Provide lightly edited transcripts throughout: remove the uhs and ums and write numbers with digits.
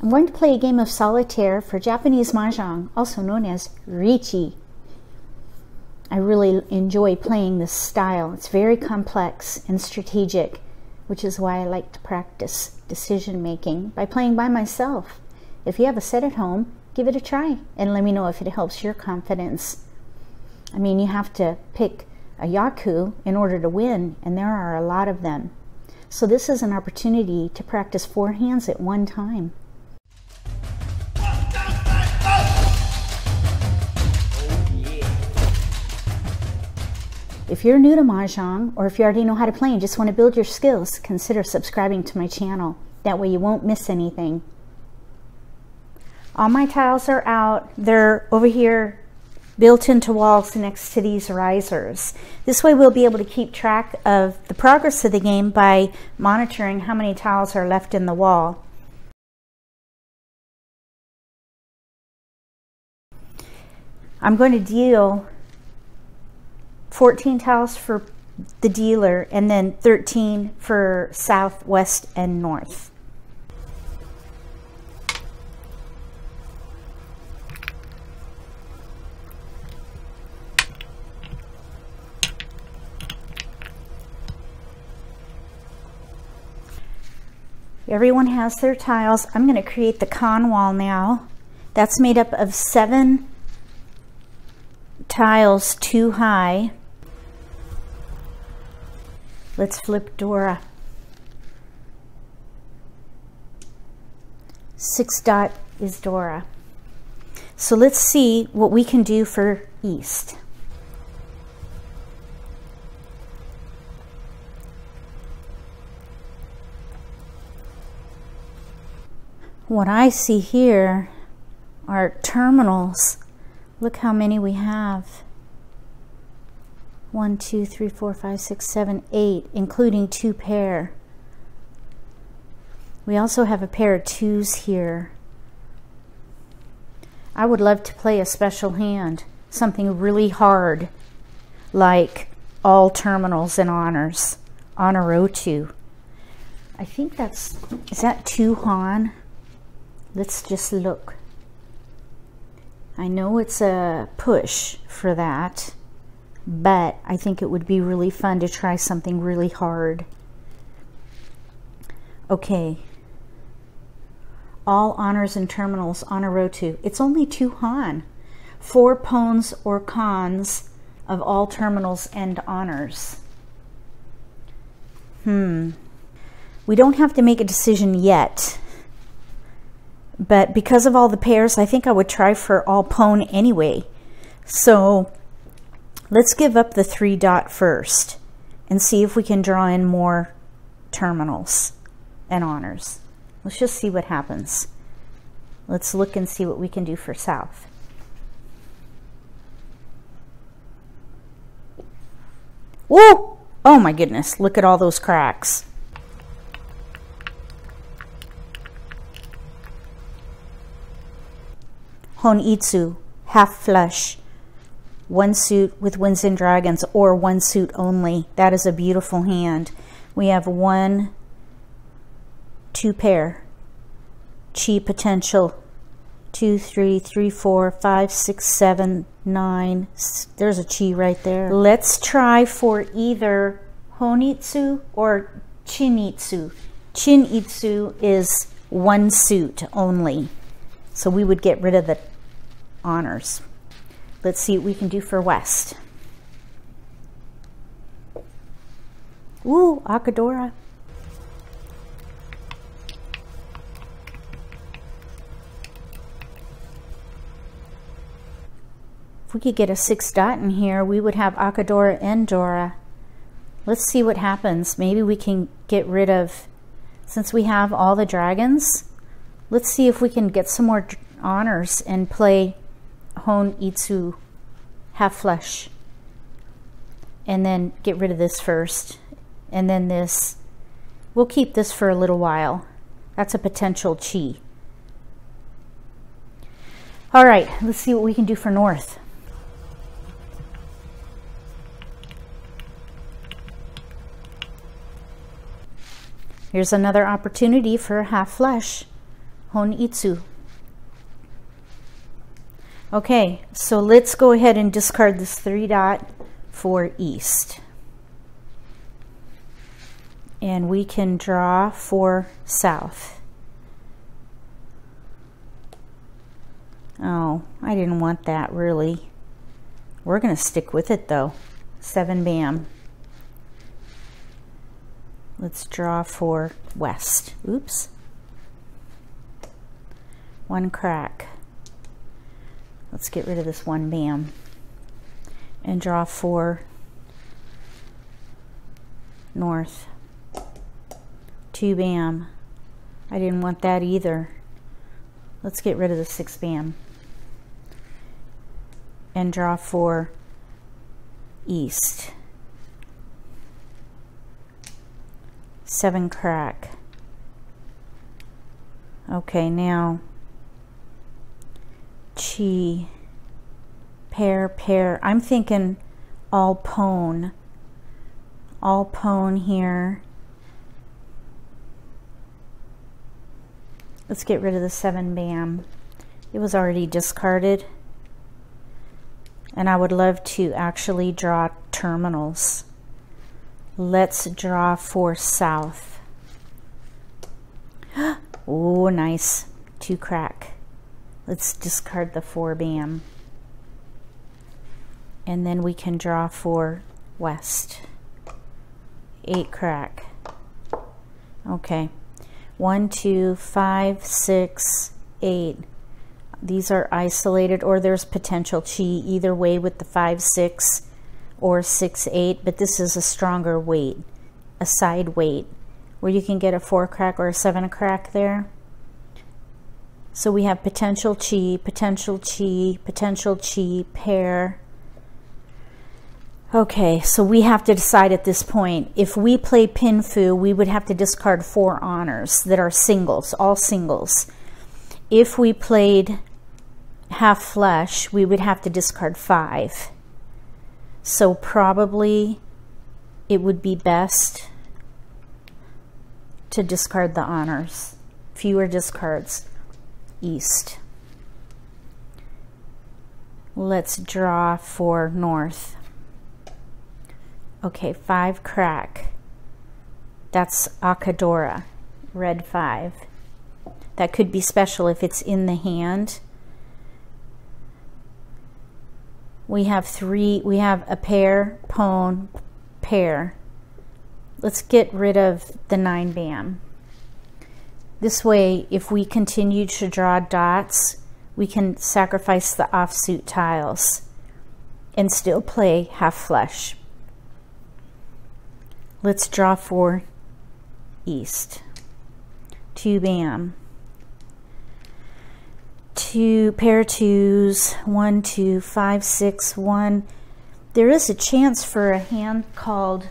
I'm going to play a game of solitaire for Japanese mahjong, also known as Riichi. I really enjoy playing this style. It's very complex and strategic, which is why I like to practice decision making by playing by myself. If you have a set at home, give it a try and let me know if it helps your confidence. I mean, you have to pick a yaku in order to win, and there are a lot of them. So this is an opportunity to practice four hands at one time. If you're new to mahjong, or if you already know how to play and just want to build your skills, consider subscribing to my channel. That way you won't miss anything. All my tiles are out. They're over here built into walls next to these risers. This way we'll be able to keep track of the progress of the game by monitoring how many tiles are left in the wall. I'm going to deal 14 tiles for the dealer and then 13 for south, west, and north. Everyone has their tiles. I'm going to create the con wall now. That's made up of 7 tiles too high. Let's flip Dora. 6 dot is Dora. So let's see what we can do for east. What I see here are terminals. Look how many we have. 1, 2, 3, 4, 5, 6, 7, 8, including 2 pair. We also have a pair of 2s here. I would love to play a special hand, something really hard, like all terminals and honors on a row 2. I think is that 2 Han? Let's just look. I know it's a push for that, but I think it would be really fun to try something really hard. Okay. All honors and terminals on a row 2. It's only 2 Han. 4 pawns or cons of all terminals and honors. We don't have to make a decision yet, but because of all the pairs, I think I would try for all pawn anyway. So let's give up the 3 dot first and see if we can draw in more terminals and honors. Let's just see what happens. Let's look and see what we can do for south. Whoa! Oh my goodness, look at all those cracks. Honitsu, half flush. 1 suit with winds and dragons, or 1 suit only. That is a beautiful hand. We have 1, 2 pair. Chi potential. 2, 3, 3, 4, 5, 6, 7, 9. There's a chi right there. Let's try for either honitsu or chinitsu. Chinitsu is 1 suit only. So we would get rid of the honors. Let's see what we can do for west. Ooh, Akadora. If we could get a 6 dot in here, we would have Akadora and Dora. Let's see what happens. Maybe we can get rid of, since we have all the dragons, let's see if we can get some more honors and play honitsu, half flush, and then get rid of this first, and then this. We'll keep this for a little while. That's a potential chi. All right, let's see what we can do for north. Here's another opportunity for a half flush. honitsu. Okay, so let's go ahead and discard this 3 dot for east. And we can draw for south. Oh, I didn't want that really. We're going to stick with it though. 7 bam. Let's draw for west. Oops. 1 crack. Let's get rid of this 1 bam. And draw for north. 2 bam. I didn't want that either. Let's get rid of the 6 bam. And draw for east. 7 crack. Okay, now chi, pair. I'm thinking all pone here. Let's get rid of the 7 bam. It was already discarded. And I would love to actually draw terminals. Let's draw for south. Oh, nice. 2 crack. Let's discard the 4 bam. And then we can draw for west. 8 crack. Okay. 1, 2, 5, 6, 8. These are isolated, or there's potential chi either way with the 5, 6. Or 6, 8, but this is a stronger weight, a side weight, where you can get a 4 crack or a 7 crack there. So we have potential chi, potential chi, potential chi, pair. Okay, so we have to decide at this point. If we play pinfu, we would have to discard 4 honors that are singles, all singles. If we played half flush, we would have to discard 5. So probably it would be best to discard the honors. Fewer discards. East. Let's draw for north. Okay, 5 crack. That's Akadora. Red 5. That could be special if it's in the hand. We have a pair, pone, pair. Let's get rid of the 9 bam. This way, if we continue to draw dots, we can sacrifice the offsuit tiles and still play half flush. Let's draw for east. 2 bam. 2 pair 2s, 1, 2, 5, 6, 1. There is a chance for a hand called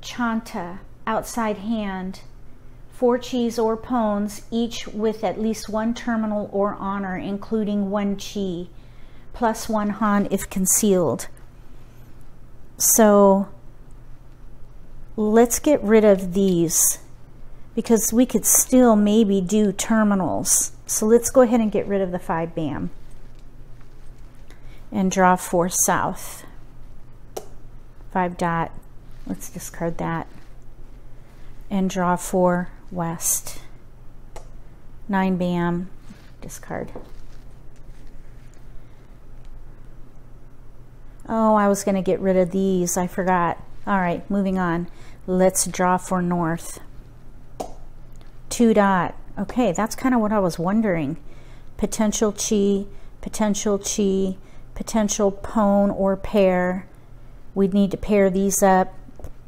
chanta, outside hand, 4 chis or pones, each with at least 1 terminal or honor, including 1 chi, plus 1 han if concealed. So let's get rid of these, because we could still maybe do terminals. So let's go ahead and get rid of the 5 bam and draw for south. 5 dot. Let's discard that and draw for west. 9 bam. Discard. Oh, I was going to get rid of these. I forgot. All right, moving on. Let's draw for north. 2 dot. Okay, that's kind of what I was wondering. Potential chi, potential chi, potential pone or pair. We'd need to pair these up.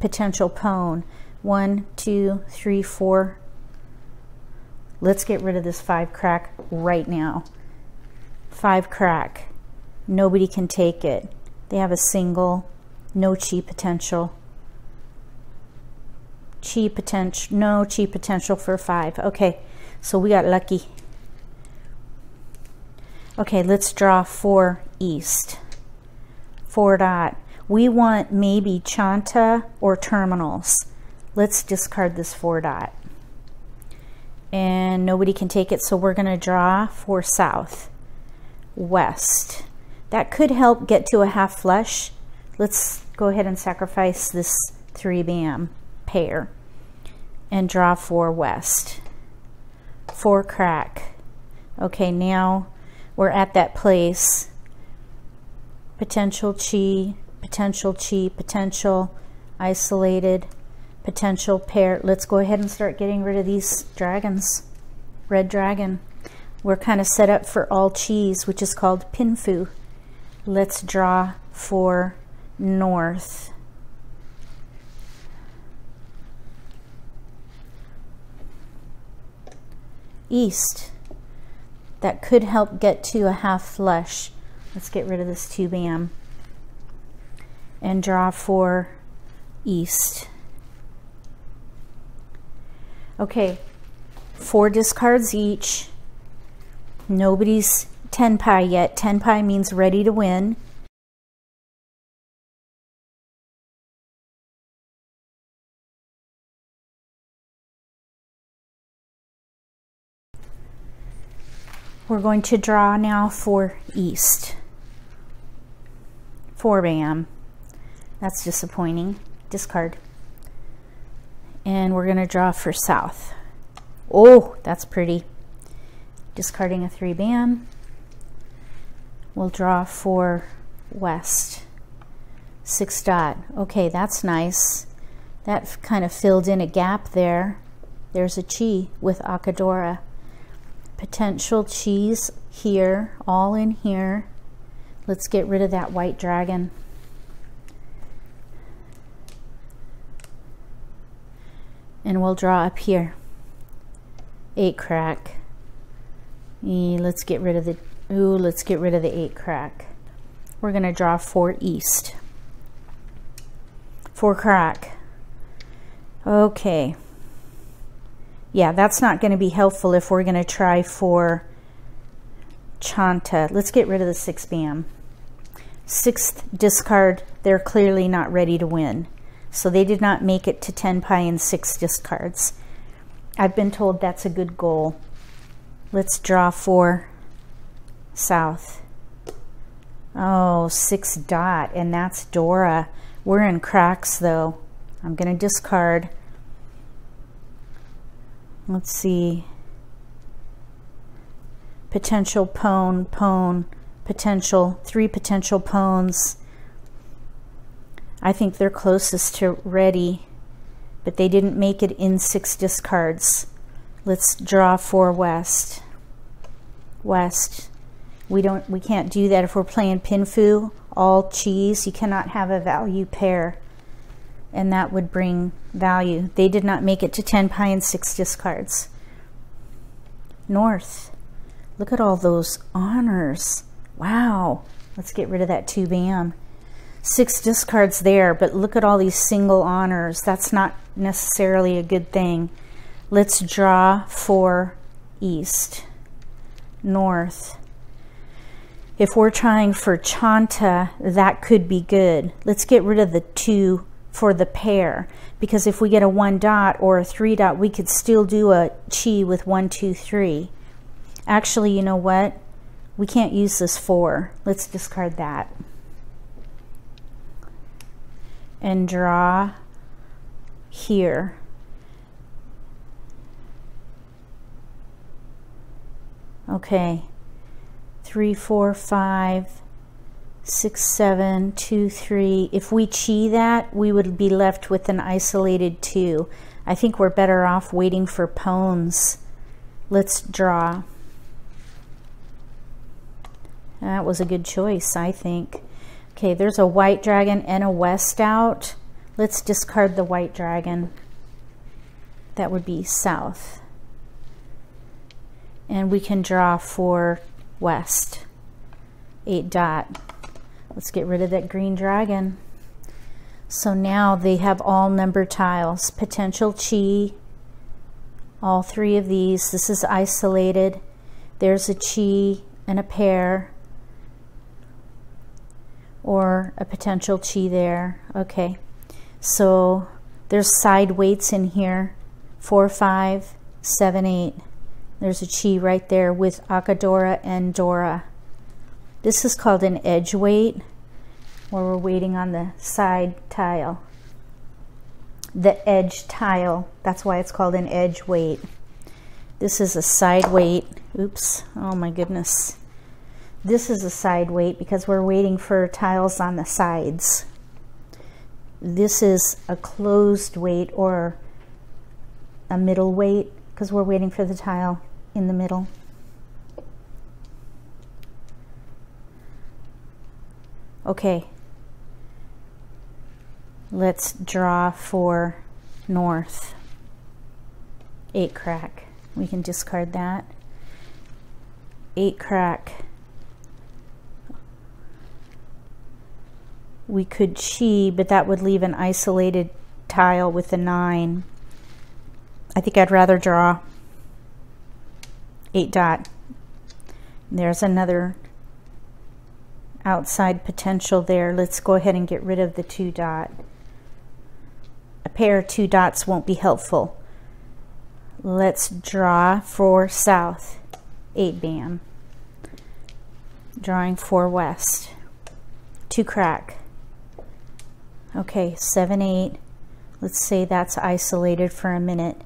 Potential pone. 1, 2, 3, 4. Let's get rid of this 5 crack right now. 5 crack. Nobody can take it. They have a single. No chi potential. Chi potential, no chi potential for 5. Okay, so we got lucky. Okay, let's draw for east. 4 dot. We want maybe chanta or terminals. Let's discard this 4 dot and nobody can take it, so we're going to draw for south, west. That could help get to a half flush. Let's go ahead and sacrifice this 3BM pair and draw for west, for crack. Okay, now we're at that place. Potential chi, potential chi, potential, isolated, potential pair. Let's go ahead and start getting rid of these dragons. Red dragon. We're kind of set up for all chis, which is called pinfu. Let's draw for north. East. That could help get to a half flush. Let's get rid of this 2BM and draw for east. Okay, 4 discards each. Nobody's tenpai yet. Tenpai means ready to win. We're going to draw now for east. 4BM. That's disappointing. Discard. And we're going to draw for south. Oh, that's pretty. Discarding a 3BM. We'll draw for west. 6 dot. Okay, that's nice. That kind of filled in a gap there. There's a chi with Akadora. Potential chis here, all in here. Let's get rid of that white dragon. And we'll draw up here. 8 crack. Let's get rid of the let's get rid of the 8 crack. We're gonna draw 4 east. 4 crack. Okay. Yeah, that's not gonna be helpful if we're gonna try for chanta. Let's get rid of the 6BM. 6th discard, they're clearly not ready to win. So they did not make it to tenpai in 6 discards. I've been told that's a good goal. Let's draw for south. Oh, 6 dot, and that's Dora. We're in cracks though. I'm gonna discard. Let's see. Potential pone, pone, potential, 3 potential pones. I think they're closest to ready, but they didn't make it in 6 discards. Let's draw for west. West. We can't do that if we're playing pinfu, all cheese. You cannot have a value pair, and that would bring value. They did not make it to tenpai in 6 discards. North. Look at all those honors. Wow. Let's get rid of that 2BM. 6 discards there, but look at all these single honors. That's not necessarily a good thing. Let's draw for east, north. If we're trying for chanta, that could be good. Let's get rid of the 2 for the pair, because if we get a 1 dot or a 3 dot, we could still do a chi with 1, 2, 3. Actually, you know what? We can't use this 4. Let's discard that. And draw here. Okay, 3, 4, 5, 6, 7, 2, 3. If we chi that, we would be left with an isolated 2. I think we're better off waiting for pones. Let's draw. That was a good choice, I think. Okay, there's a white dragon and a west out. Let's discard the white dragon. That would be south. And we can draw for west. 8 dot. Let's get rid of that green dragon. So now they have all number tiles. Potential chi. All 3 of these. This is isolated. There's a chi and a pair, or a potential chi there. Okay, so there's side weights in here. 4, 5, 7, 8. There's a chi right there with Akadora and Dora. This is called an edge weight, where we're waiting on the side tile, the edge tile. That's why it's called an edge weight. This is a side weight. Oops, oh my goodness. This is a side weight because we're waiting for tiles on the sides. This is a closed weight or a middle weight because we're waiting for the tile in the middle. Okay, let's draw for north. 8 crack. We can discard that. 8 crack. We could chi, but that would leave an isolated tile with a 9. I think I'd rather draw 8 dot. There's another outside potential there. Let's go ahead and get rid of the 2 dot. A pair of 2 dots won't be helpful. Let's draw for south. 8 bam. Drawing for west. 2 crack. Okay, 7, 8. Let's say that's isolated for a minute.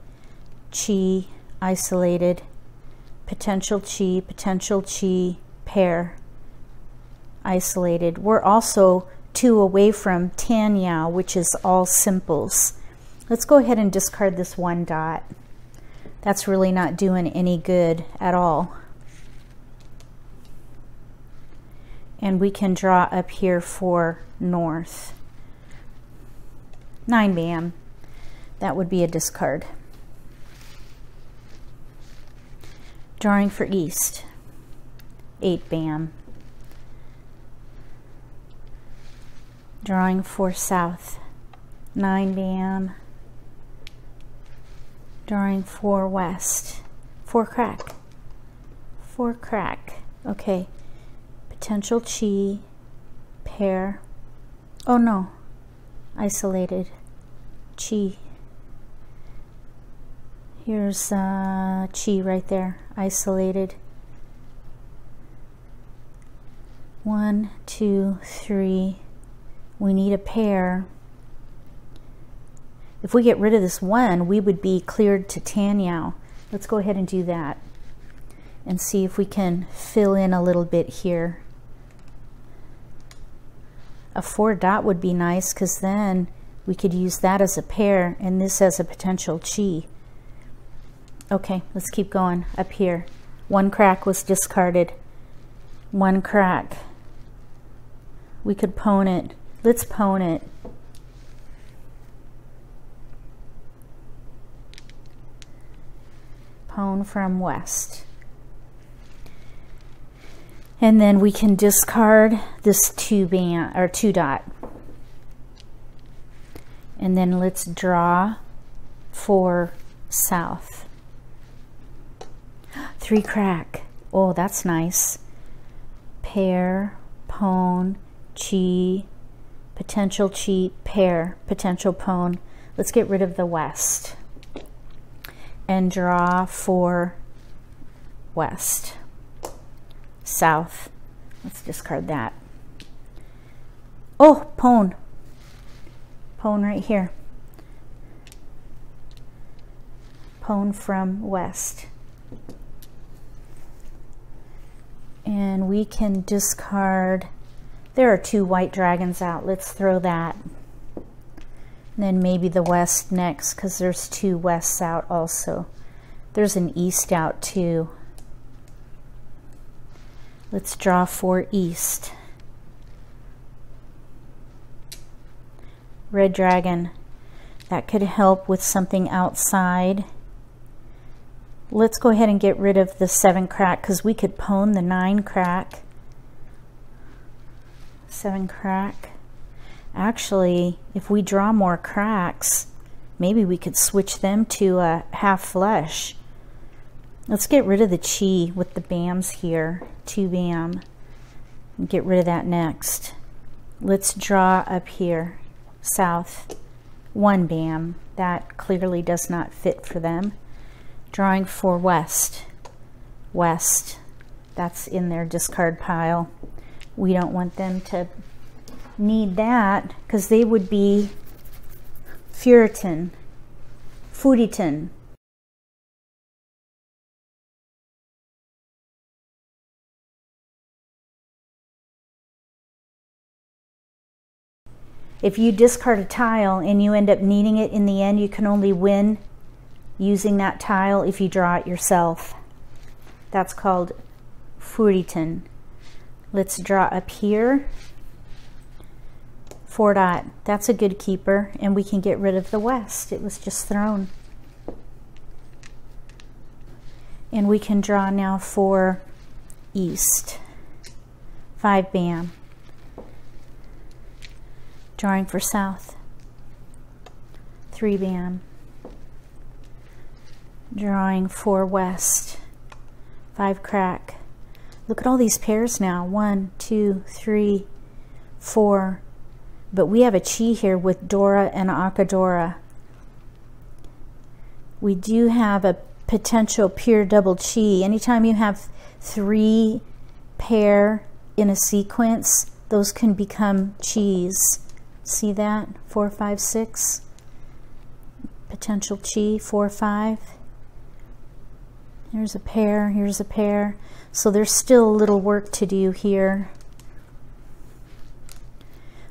Chi, isolated. Potential chi, potential chi, pair. Isolated. We're also 2 away from Tan Yao, which is all simples. Let's go ahead and discard this 1 dot. That's really not doing any good at all. And we can draw up here for north. 9 bam. That would be a discard. Drawing for east. 8 bam. Drawing for south. 9 bam. Drawing for west. 4 crack. 4 crack. Okay. Potential chi, pair. Oh no. Isolated. Chi. Here's chi right there. Isolated. 1, 2, 3. We need a pair. If we get rid of this 1, we would be cleared to Tan Yao. Let's go ahead and do that and see if we can fill in a little bit here. A 4 dot would be nice because then we could use that as a pair and this as a potential chi. Okay, let's keep going up here. 1 crack was discarded. 1 crack. We could pwn it. Let's pwn it. Pwn from west. And then we can discard this 2 band or 2 dot. And then let's draw for south. 3 crack. Oh, that's nice. Pair, pwn, chi, potential chi, pair, potential pwn. Let's get rid of the west and draw for west. South. Let's discard that. Oh, pwn. Pwn right here. Pwn from west. And we can discard. There are 2 white dragons out. Let's throw that. And then maybe the west next because there's 2 wests out also. There's an east out too. Let's draw for east. Red dragon. That could help with something outside. Let's go ahead and get rid of the 7 crack because we could pwn the 9 crack. 7 crack. Actually, if we draw more cracks, maybe we could switch them to a half flush. Let's get rid of the chi with the bams here. 2 bam. And get rid of that next. Let's draw up here. South. 1 bam. That clearly does not fit for them. Drawing for west. West. That's in their discard pile. We don't want them to need that because they would be furiten. If you discard a tile and you end up needing it in the end, you can only win using that tile if you draw it yourself. That's called furiten. Let's draw up here. 4. That's a good keeper, and we can get rid of the west. It was just thrown. And we can draw now for east. 5. Bam. Drawing for south. 3. Bam. Drawing for west. 5. Crack. Look at all these pairs now. 1, 2, 3, 4. But we have a chi here with Dora and Akadora. We do have a potential pure double chi. Anytime you have 3 pair in a sequence, those can become chis. See that? 4, 5, 6. Potential chi, 4, 5. Here's a pair, here's a pair. So there's still a little work to do here.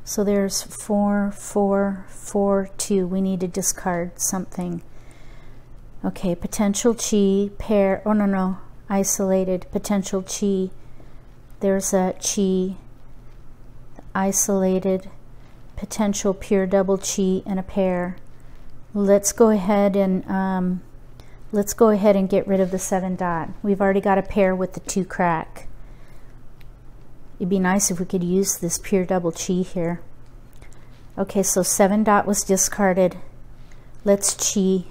So there's 4, 4, 4, 2. We need to discard something. Okay, potential chi, pair. Oh, no, isolated. Potential chi. There's a chi. Isolated. Potential pure double chi and a pair. Let's go ahead and get rid of the 7. We've already got a pair with the 2. Crack. It'd be nice if we could use this pure double chi here. Okay, so 7 was discarded. Let's chi.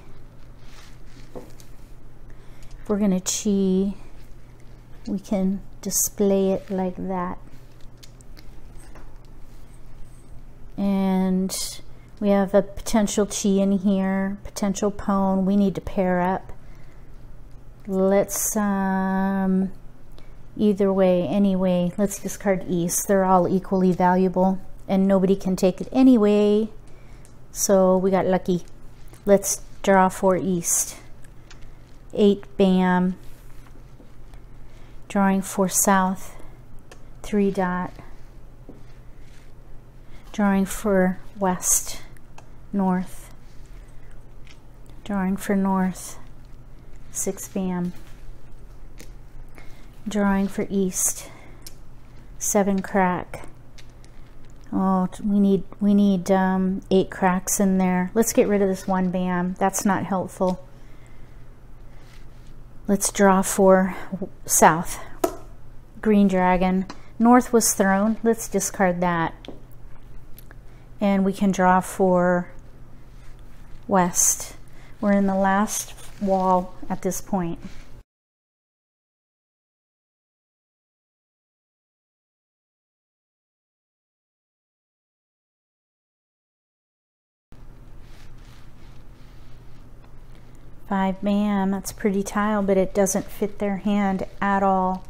If we're gonna chi, we can display it like that. And we have a potential chi in here, potential pone. We need to pair up. Let's, either way, anyway, let's discard east. They're all equally valuable and nobody can take it anyway. So we got lucky. Let's draw for east. 8. Bam. Drawing for south. 3. Drawing for west, north. Drawing for north. 6. Bam. Drawing for east. 7. Crack. Oh, we need 8 cracks in there. Let's get rid of this 1. Bam. That's not helpful. Let's draw for south. Green dragon. North was thrown. Let's discard that. And we can draw for west. We're in the last wall at this point. Five. Bam. That's a pretty tile, but it doesn't fit their hand at all.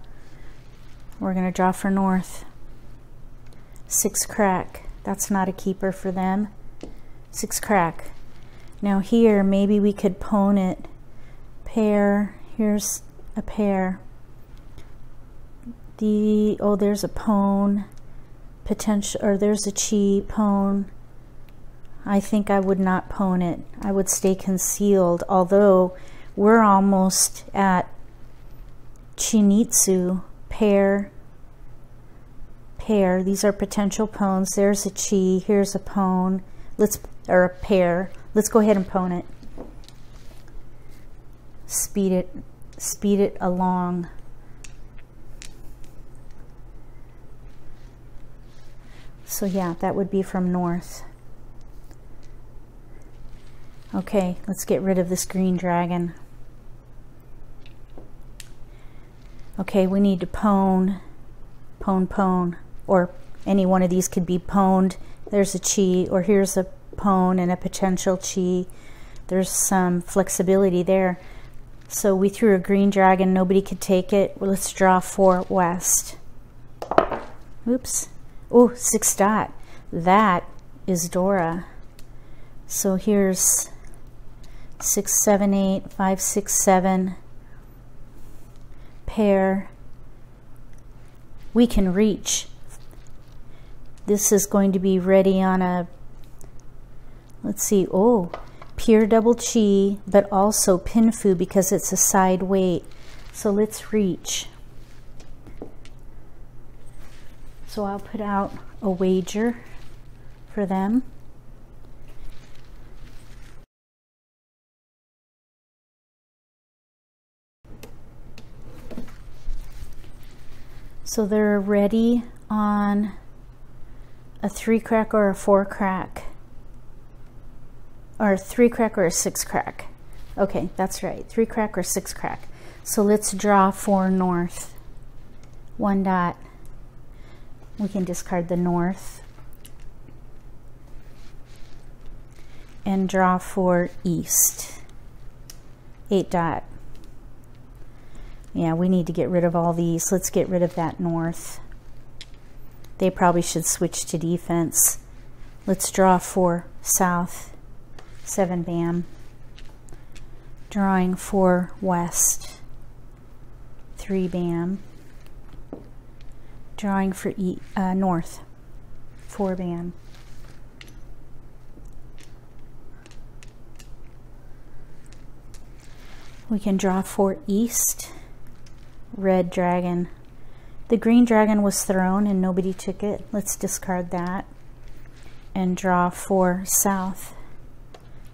We're going to draw for north. 6. Crack. That's not a keeper for them. 6. Crack. Now here, maybe we could pone it. Pair. Here's a pair. There's a pone. Potential, or there's a chi pone. I think I would not pone it. I would stay concealed, although we're almost at chinitsu. Pair. Pair. These are potential pones. There's a chi. Here's a pone. Or a pair. Let's go ahead and pone it. Speed it. Speed it along. So yeah, that would be from north. Okay, let's get rid of this green dragon. Okay, we need to pone. Pone, pone. Or any one of these could be pwned. There's a chi, or here's a pwn and a potential chi. There's some flexibility there. So we threw a green dragon, nobody could take it. Let's draw 4 west. Oops. Oh, 6 dot. That is Dora. So here's 6, 7, 8, 5, 6, 7. Pair. We can reach. This is going to be ready on a, let's see, oh, pure double chi, but also pinfu because it's a side weight. So let's reach. So I'll put out a wager for them. So they're ready on a 3 crack or a 4 crack. Or 3 crack or a 6 crack. Okay, that's right. 3 crack or 6 crack. So let's draw 4 north. 1 dot. We can discard the north. And draw 4 east. 8 dot. Yeah, we need to get rid of all these. Let's get rid of that north. They probably should switch to defense. Let's draw 4 south. 7 bam. Drawing 4 west. 3 bam. Drawing for north. 4 bam. We can draw 4 east. Red dragon. The green dragon was thrown and nobody took it. Let's discard that and draw 4 south.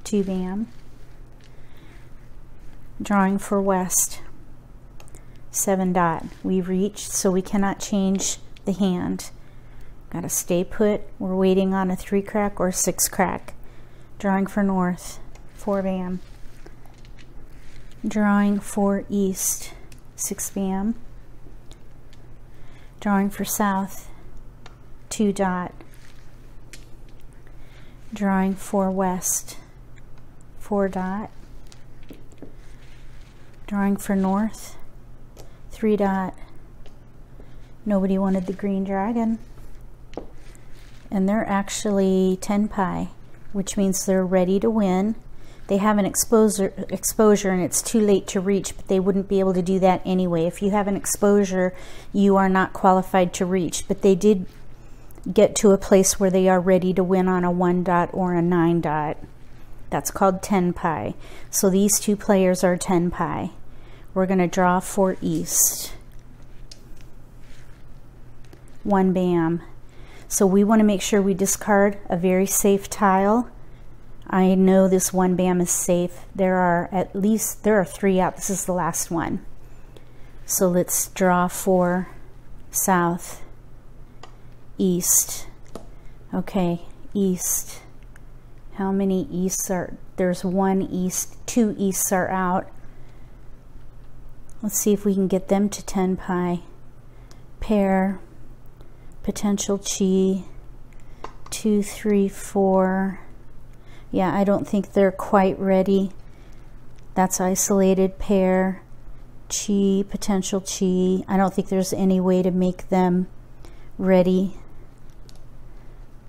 2 bam. Drawing 4 west. 7 dot. We reached, so we cannot change the hand. Gotta stay put. We're waiting on a 3 crack or 6 crack. Drawing for north. 4 bam. Drawing 4 east. 6 bam. Drawing for south. 2 dot. Drawing 4 west. 4 dot. Drawing for north. 3 dot. Nobody wanted the green dragon. And they're actually tenpai, which means they're ready to win. They have an exposure and it's too late to reach, but they wouldn't be able to do that anyway. If you have an exposure, you are not qualified to reach, but they did get to a place where they are ready to win on a 1 dot or a 9 dot. That's called tenpai. So these 2 players are tenpai. We're going to draw 4 east. 1 bam. So we want to make sure we discard a very safe tile. I know this 1 bam is safe. There are 3 out. This is the last one. So let's draw 4 south. East. Okay, east. How many easts are, there's 1 east, 2 easts are out. Let's see if we can get them to tenpai. Pair, potential chi, 2, 3, 4. Yeah, I don't think they're quite ready. That's isolated. Pair, chi, potential chi. I don't think there's any way to make them ready.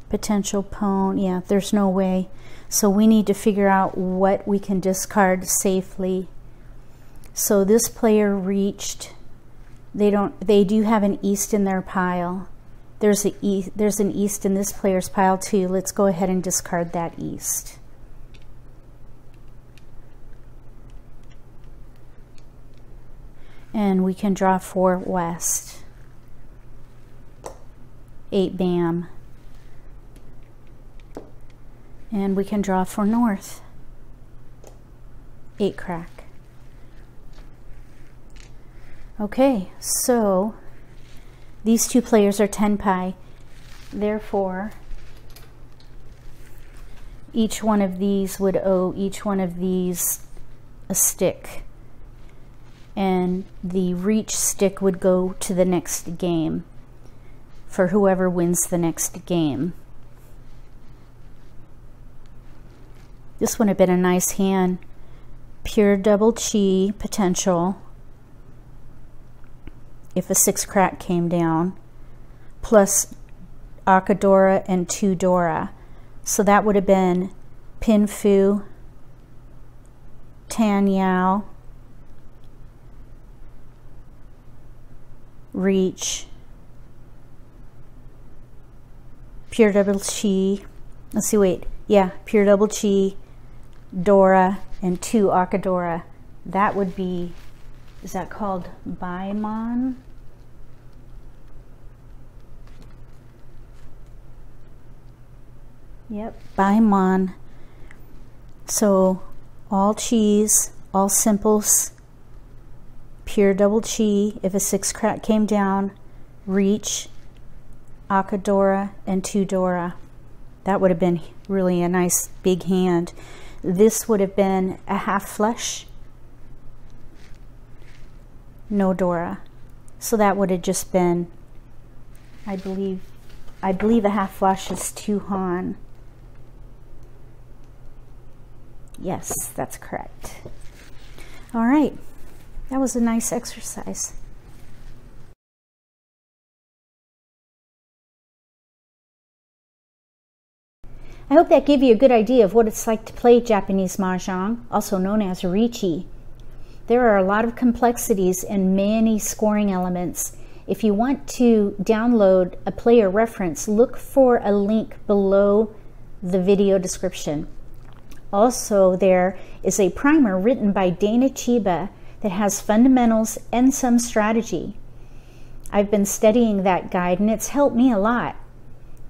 Potential pwn. Yeah, there's no way. So we need to figure out what we can discard safely. So this player reached. They do have an east in their pile. There's an east in this player's pile too. Let's go ahead and discard that east. And we can draw 4 west. 8 bam. And we can draw 4 north. 8 crack. Okay, so these 2 players are tenpai. Therefore, each one of these would owe each one of these a stick. And the reach stick would go to the next game for whoever wins the next game. This would have been a nice hand. pure double chi potential if a 6 crack came down, plus Akadora and 2 Dora. So that would have been Pinfu, Tan Yao, Riichi, pure double chi. Let's see, wait. Yeah, pure double chi, Dora, and 2 Akadora. That would be, is that called Baiman? Yep, Baiman. So all chis, all simples, pure double chi, if a 6 crack came down, Riichi, Akadora, and 2 Dora. That would have been really a nice big hand. This would have been a half flush, no Dora. So that would have just been, I believe a half flush is 2 Han. Yes, that's correct. All right, that was a nice exercise. I hope that gave you a good idea of what it's like to play Japanese Mahjong, also known as Riichi. There are a lot of complexities and many scoring elements. If you want to download a player reference, look for a link below the video description. Also, there is a primer written by Dana Chiba that has fundamentals and some strategy. I've been studying that guide and it's helped me a lot.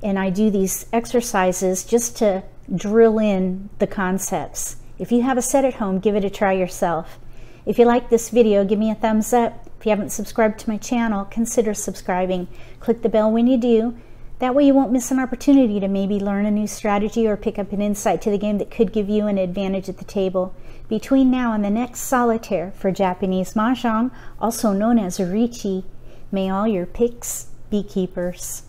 And I do these exercises just to drill in the concepts. If you have a set at home, give it a try yourself. If you like this video, give me a thumbs up. If you haven't subscribed to my channel, consider subscribing. Click the bell when you do. That way you won't miss an opportunity to maybe learn a new strategy or pick up an insight to the game that could give you an advantage at the table. Between now and the next solitaire for Japanese Mahjong, also known as Riichi, may all your picks be keepers.